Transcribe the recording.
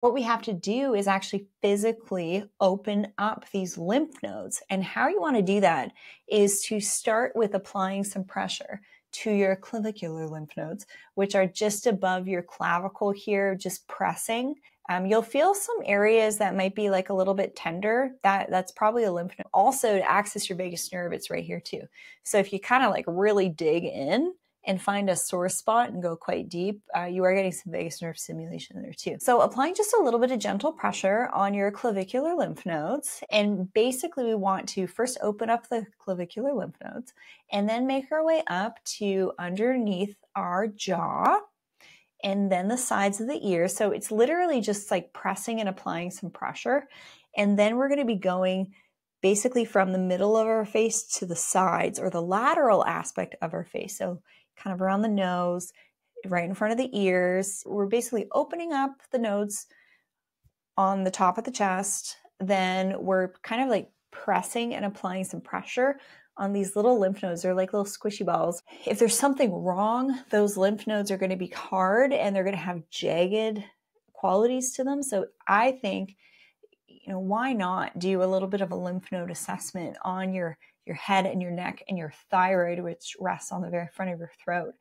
what we have to do is actually physically open up these lymph nodes. And how you want to do that is to start with applying some pressure to your clavicular lymph nodes, which are just above your clavicle here, just pressing. You'll feel some areas that might be like a little bit tender. That's probably a lymph node. Also, to access your vagus nerve, it's right here too. So if you kind of like really dig in and find a sore spot and go quite deep, you are getting some vagus nerve stimulation there too. So applying just a little bit of gentle pressure on your clavicular lymph nodes. And basically we want to first open up the clavicular lymph nodes and then make our way up to underneath our jaw, and then the sides of the ear. So it's literally just like pressing and applying some pressure. And then we're going to be going basically from the middle of our face to the sides, or the lateral aspect of our face. So kind of around the nose, right in front of the ears. We're basically opening up the nodes on the top of the chest. Then we're kind of like pressing and applying some pressure on these little lymph nodes. They're like little squishy balls. If there's something wrong, those lymph nodes are going to be hard and they're going to have jagged qualities to them. So I think, you know, why not do a little bit of a lymph node assessment on your head and your neck and your thyroid, which rests on the very front of your throat.